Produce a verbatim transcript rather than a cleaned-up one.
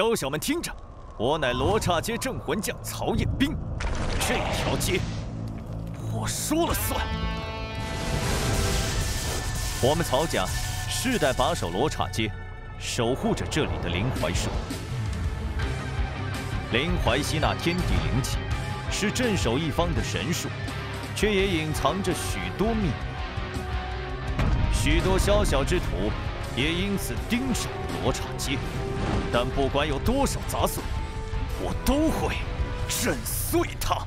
小小们听着，我乃罗刹街镇魂将曹彦兵，这条街我说了算。我们曹家世代把守罗刹街，守护着这里的灵怀社。灵怀吸纳天地灵气，是镇守一方的神术，却也隐藏着许多秘密。 许多宵小之徒也因此盯守罗刹街，但不管有多少杂碎，我都会震碎它。